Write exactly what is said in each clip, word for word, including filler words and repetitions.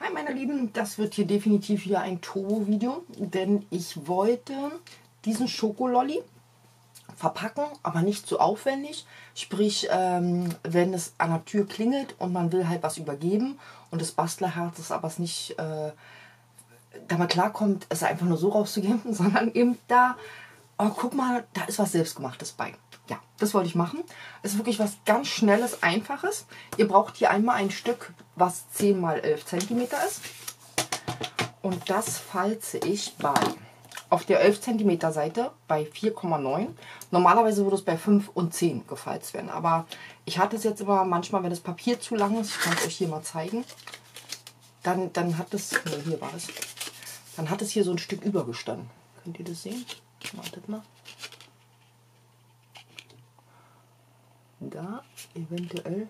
Hi meine Lieben, das wird hier definitiv wieder ein Turbo-Video, denn ich wollte diesen Schokololly verpacken, aber nicht zu aufwendig. Sprich, ähm, wenn es an der Tür klingelt und man will halt was übergeben und das Bastlerherz ist aber nicht äh, damit klarkommt, es einfach nur so rauszugeben, sondern eben da, oh guck mal, da ist was Selbstgemachtes bei. Ja, das wollte ich machen. Es ist wirklich was ganz Schnelles, Einfaches. Ihr braucht hier einmal ein Stück, was zehn mal elf Zentimeter ist. Und das falze ich bei, auf der elf Zentimeter Seite bei vier Komma neun. Normalerweise würde es bei fünf und zehn gefalzt werden. Aber ich hatte es jetzt immer manchmal, wenn das Papier zu lang ist, ich kann es euch hier mal zeigen, dann, dann hat es, nee, hier war es, dann hat es hier so ein Stück übergestanden. Könnt ihr das sehen? Wartet mal. Da eventuell,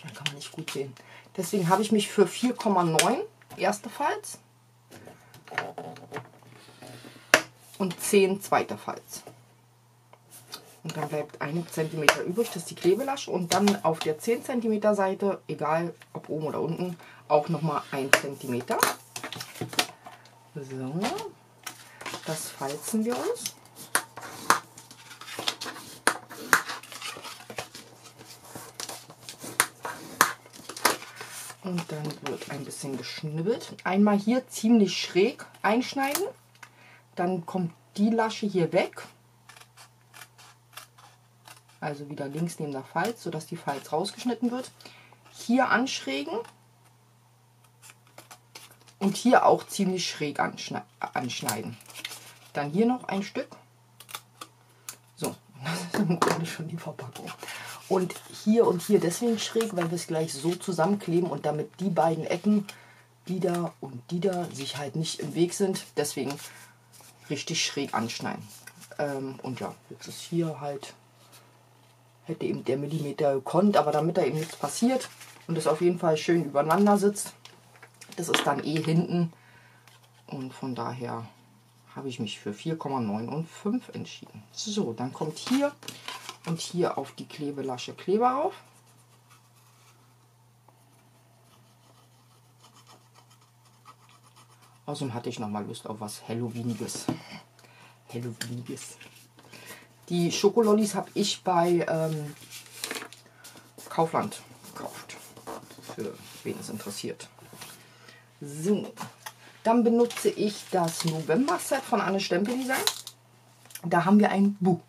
da kann man nicht gut sehen. Deswegen habe ich mich für vier Komma neun erste Falz und zehn zweite Falz. Und dann bleibt ein Zentimeter übrig, das ist die Klebelasche. Und dann auf der zehn Zentimeter Seite, egal ob oben oder unten, auch nochmal ein Zentimeter. So, das falzen wir uns. Und dann wird ein bisschen geschnibbelt. Einmal hier ziemlich schräg einschneiden. Dann kommt die Lasche hier weg. Also wieder links neben der Falz, sodass die Falz rausgeschnitten wird. Hier anschrägen. Und hier auch ziemlich schräg anschneiden. Dann hier noch ein Stück. So, das ist im Grunde schon die Verpackung. Und hier und hier deswegen schräg, weil wir es gleich so zusammenkleben und damit die beiden Ecken, die da und die da, sich halt nicht im Weg sind. Deswegen richtig schräg anschneiden. Ähm, und ja, jetzt ist hier halt, hätte eben der Millimeter gekonnt, aber damit da eben nichts passiert und es auf jeden Fall schön übereinander sitzt, das ist dann eh hinten. Und von daher habe ich mich für vier Komma neun und fünf entschieden. So, dann kommt hier... Und hier auf die Klebelasche Kleber auf. Außerdem hatte ich nochmal Lust auf was Halloweeniges. Halloweeniges. Die Schokolollis habe ich bei ähm, Kaufland gekauft. Für wen es interessiert. So. Dann benutze ich das November-Set von Anne Stempel-Design. Da haben wir ein Buch.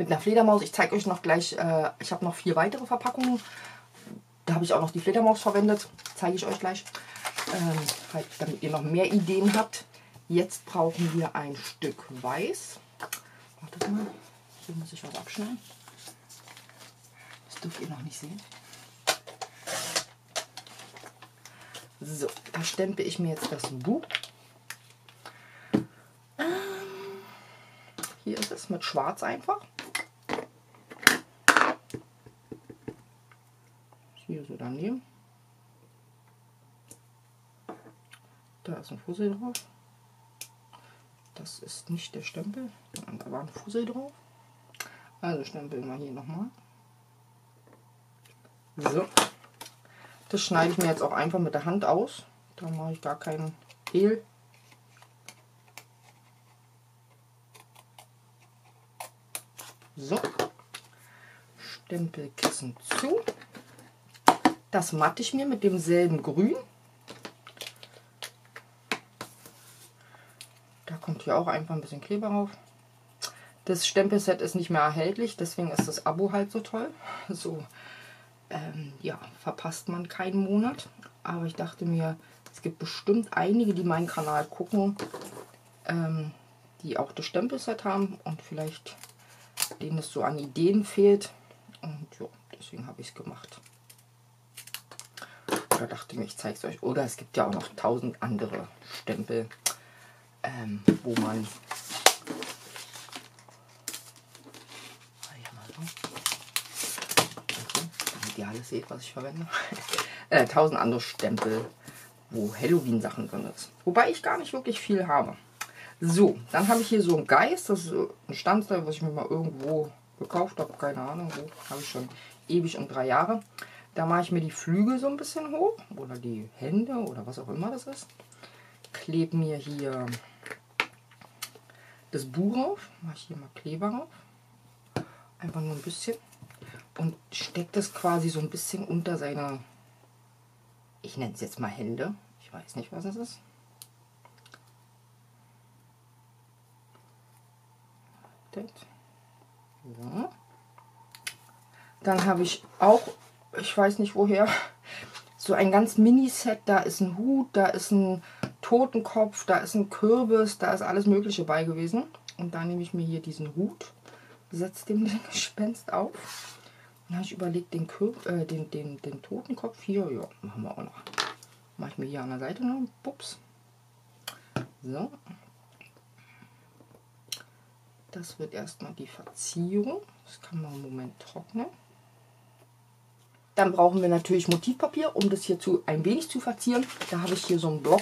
Mit einer Fledermaus. Ich zeige euch noch gleich, äh, ich habe noch vier weitere Verpackungen. Da habe ich auch noch die Fledermaus verwendet. Zeige ich euch gleich. Ähm, halt, damit ihr noch mehr Ideen habt. Jetzt brauchen wir ein Stück Weiß. Wartet mal. Hier muss ich was abschneiden. Das dürft ihr noch nicht sehen. So, da stempel ich mir jetzt das Buch. Ähm, hier ist es mit Schwarz einfach. Hier so daneben. Da ist ein Fussel drauf. Das ist nicht der Stempel, sondern da war ein Fussel drauf. Also stempeln wir hier nochmal. So. Das schneide ich mir jetzt auch einfach mit der Hand aus. Da mache ich gar keinen Hehl. So. Stempelkissen zu. Das matte ich mir mit demselben Grün. Da kommt hier auch einfach ein bisschen Kleber rauf. Das Stempelset ist nicht mehr erhältlich, deswegen ist das Abo halt so toll. So, ähm, ja, verpasst man keinen Monat. Aber ich dachte mir, es gibt bestimmt einige, die meinen Kanal gucken, ähm, die auch das Stempelset haben und vielleicht denen es so an Ideen fehlt. Und ja, deswegen habe ich es gemacht. Da dachte ich mir, ich zeige es euch. Oder es gibt ja auch noch tausend andere Stempel, ähm, wo man damit ihr alles seht, was ich verwende. äh, tausend andere Stempel, wo Halloween-Sachen drin ist. Wobei ich gar nicht wirklich viel habe. So, dann habe ich hier so einen Geist. Das ist ein Standteil, was ich mir mal irgendwo gekauft habe. Keine Ahnung, wo. Habe ich schon ewig und drei Jahre. Da mache ich mir die Flügel so ein bisschen hoch oder die Hände oder was auch immer das ist. Klebe mir hier das Buch auf, mache ich hier mal Kleber auf, einfach nur ein bisschen und stecke das quasi so ein bisschen unter seine, ich nenne es jetzt mal Hände, ich weiß nicht, was es ist. So. Dann habe ich auch, ich weiß nicht woher, so ein ganz Mini-Set. Da ist ein Hut, da ist ein Totenkopf, da ist ein Kürbis, da ist alles Mögliche bei gewesen. Und da nehme ich mir hier diesen Hut, setze dem den Gespenst auf. Dann habe ich überlegt, den, Kürb, äh, den, den, den Totenkopf hier, ja, machen wir auch noch. Mache ich mir hier an der Seite noch, bups. So. Das wird erstmal die Verzierung. Das kann man im Moment trocknen. Dann brauchen wir natürlich Motivpapier, um das hier zu, ein wenig zu verzieren. Da habe ich hier so einen Block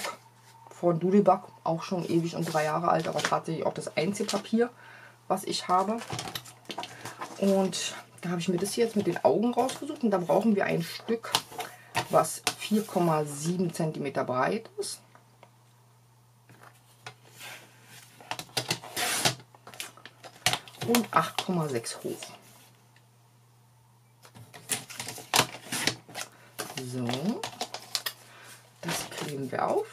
von Doodlebug, auch schon ewig und drei Jahre alt, aber tatsächlich auch das einzige Papier, was ich habe. Und da habe ich mir das hier jetzt mit den Augen rausgesucht. Und da brauchen wir ein Stück, was vier Komma sieben Zentimeter breit ist. Und acht Komma sechs hoch. So, das kleben wir auf.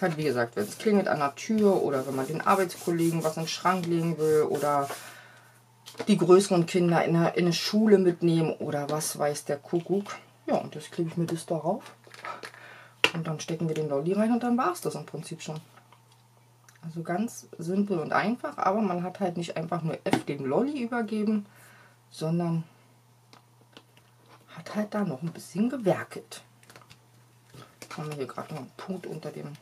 Halt, wie gesagt, wenn es klingelt an der Tür oder wenn man den Arbeitskollegen was in den Schrank legen will oder die größeren Kinder in eine, in eine Schule mitnehmen oder was weiß der Kuckuck. Ja, und das klebe ich mir das darauf und dann stecken wir den Lolli rein und dann war es das im Prinzip schon. Also ganz simpel und einfach, aber man hat halt nicht einfach nur F dem Lolli übergeben, sondern hat halt da noch ein bisschen gewerkelt. Jetzt haben wir hier gerade noch einen Punkt unter dem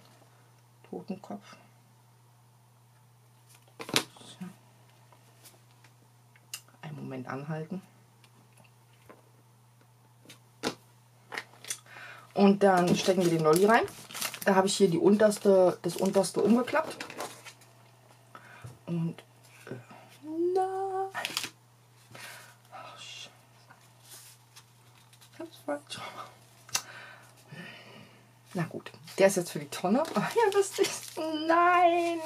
Totenkopf. So. Einen Moment anhalten. Und dann stecken wir den Lolli rein. Da habe ich hier die unterste, das unterste umgeklappt. Und äh, nein. Ach, Scheiße. Ich hab's falsch. Na gut. Der ist jetzt für die Tonne. Oh, ja, wisst ihr. Nein.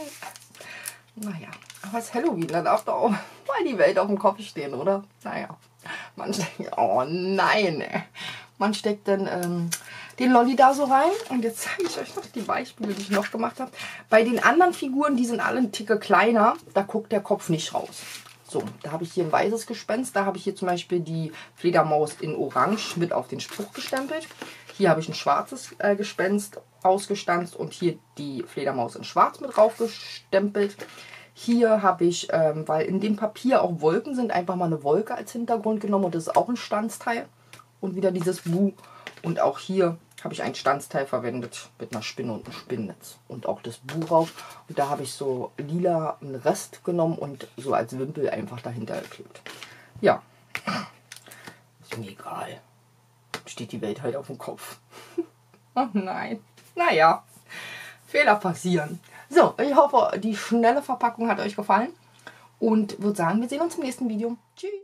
Naja, aber es ist Halloween. Da darf doch auch mal die Welt auf dem Kopf stehen, oder? Naja. Man steckt, oh nein. Ey. Man steckt dann ähm, den Lolli da so rein. Und jetzt zeige ich euch noch die Beispiele, die ich noch gemacht habe. Bei den anderen Figuren, die sind alle ein Ticke kleiner. Da guckt der Kopf nicht raus. So, da habe ich hier ein weißes Gespenst. Da habe ich hier zum Beispiel die Fledermaus in Orange mit auf den Spruch gestempelt. Hier habe ich ein schwarzes äh, Gespenst ausgestanzt und hier die Fledermaus in Schwarz mit drauf gestempelt. Hier habe ich, ähm, weil in dem Papier auch Wolken sind, einfach mal eine Wolke als Hintergrund genommen und das ist auch ein Stanzteil. Und wieder dieses Bu. Und auch hier habe ich ein Stanzteil verwendet mit einer Spinne und einem Spinnnetz. Und auch das Bu drauf. Und da habe ich so lila einen Rest genommen und so als Wimpel einfach dahinter geklebt. Ja, ist mir egal. Steht die Welt halt auf dem Kopf. Oh nein. Naja, Fehler passieren. So, ich hoffe, die schnelle Verpackung hat euch gefallen und würde sagen, wir sehen uns im nächsten Video. Tschüss.